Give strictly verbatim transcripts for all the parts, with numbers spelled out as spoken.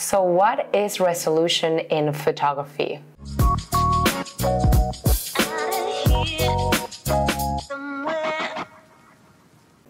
So what is resolution in photography?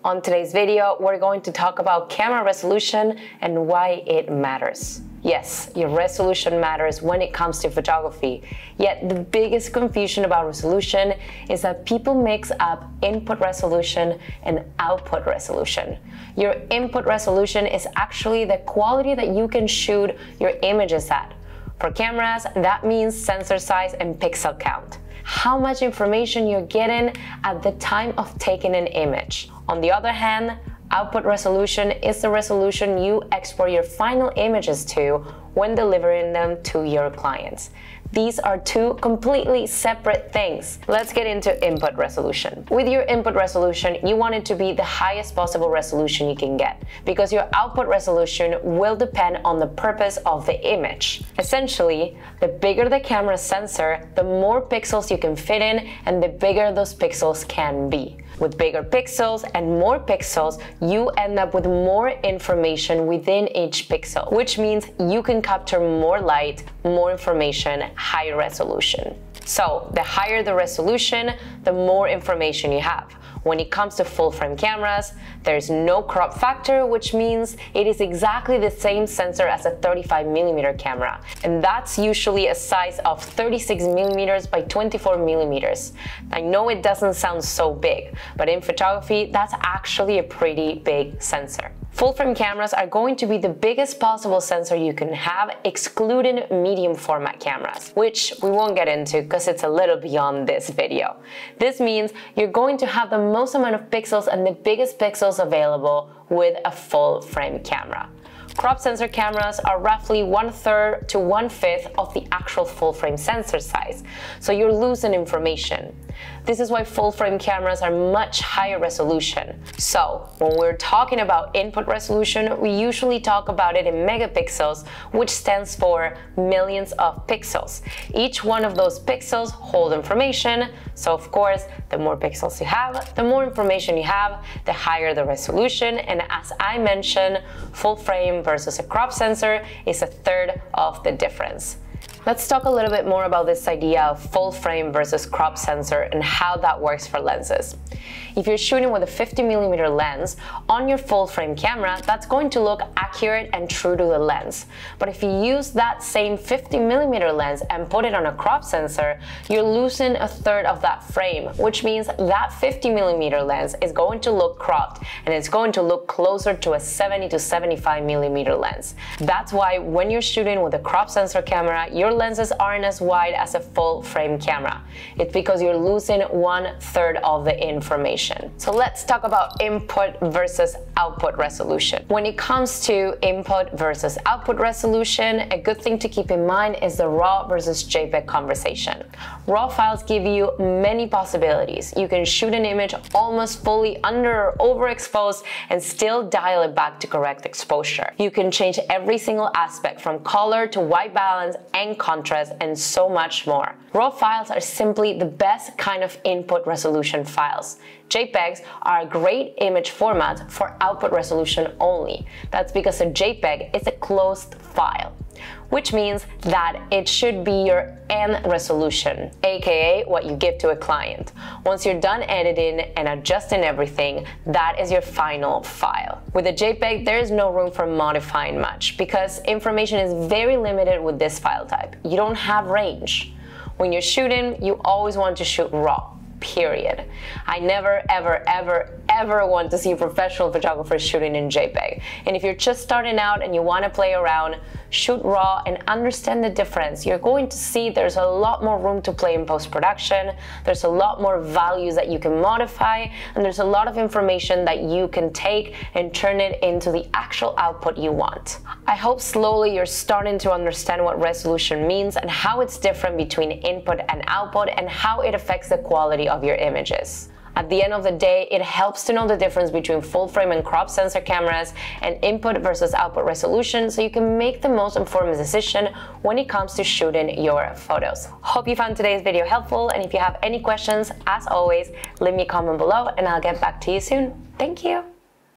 On today's video, we're going to talk about camera resolution and why it matters. Yes, your resolution matters when it comes to photography. Yet the biggest confusion about resolution is that people mix up input resolution and output resolution. Your input resolution is actually the quality that you can shoot your images at. For cameras, that means sensor size and pixel count. How much information you're getting at the time of taking an image. On the other hand, output resolution is the resolution you export your final images to when delivering them to your clients. These are two completely separate things. Let's get into input resolution. With your input resolution, you want it to be the highest possible resolution you can get, because your output resolution will depend on the purpose of the image. Essentially, the bigger the camera sensor, the more pixels you can fit in and the bigger those pixels can be. With bigger pixels and more pixels, you end up with more information within each pixel, which means you can capture more light, more information, higher resolution. So the higher the resolution, the more information you have. When it comes to full-frame cameras, there's no crop factor, which means it is exactly the same sensor as a thirty-five millimeter camera. And that's usually a size of thirty-six millimeters by twenty-four millimeters. I know it doesn't sound so big, but in photography, that's actually a pretty big sensor. Full-frame cameras are going to be the biggest possible sensor you can have, excluding medium format cameras, which we won't get into because it's a little beyond this video. This means you're going to have the most amount of pixels and the biggest pixels available with a full-frame camera. Crop sensor cameras are roughly one-third to one-fifth of the actual full-frame sensor size, so you're losing information. This is why full-frame cameras are much higher resolution. So, when we're talking about input resolution, we usually talk about it in megapixels, which stands for millions of pixels. Each one of those pixels hold information, so of course, the more pixels you have, the more information you have, the higher the resolution, and as I mentioned, full-frame versus a crop sensor is a third of the difference. Let's talk a little bit more about this idea of full frame versus crop sensor and how that works for lenses. If you're shooting with a fifty millimeter lens on your full frame camera, that's going to look accurate and true to the lens. But if you use that same fifty millimeter lens and put it on a crop sensor, you're losing a third of that frame, which means that fifty millimeter lens is going to look cropped and it's going to look closer to a seventy to seventy-five millimeter lens. That's why when you're shooting with a crop sensor camera, you're Your lenses aren't as wide as a full frame camera. It's because you're losing one third of the information. So let's talk about input versus output resolution. When it comes to input versus output resolution, a good thing to keep in mind is the RAW versus JPEG conversation. RAW files give you many possibilities. You can shoot an image almost fully under or overexposed and still dial it back to correct exposure. You can change every single aspect from color to white balance, angle contrast, and so much more. RAW files are simply the best kind of input resolution files. JPEGs are a great image format for output resolution only. That's because a JPEG is a closed file, which means that it should be your end resolution, aka what you give to a client. Once you're done editing and adjusting everything, that is your final file. With a JPEG, there is no room for modifying much because information is very limited with this file type. You don't have range. When you're shooting, you always want to shoot raw, period. I never, ever, ever, ever want to see professional photographers shooting in JPEG. And if you're just starting out and you want to play around, shoot raw and understand the difference. You're going to see there's a lot more room to play in post-production, there's a lot more values that you can modify, and there's a lot of information that you can take and turn it into the actual output you want. I hope slowly you're starting to understand what resolution means and how it's different between input and output and how it affects the quality of your images. At the end of the day, it helps to know the difference between full-frame and crop sensor cameras and input versus output resolution so you can make the most informed decision when it comes to shooting your photos. Hope you found today's video helpful, and if you have any questions, as always, leave me a comment below and I'll get back to you soon. Thank you!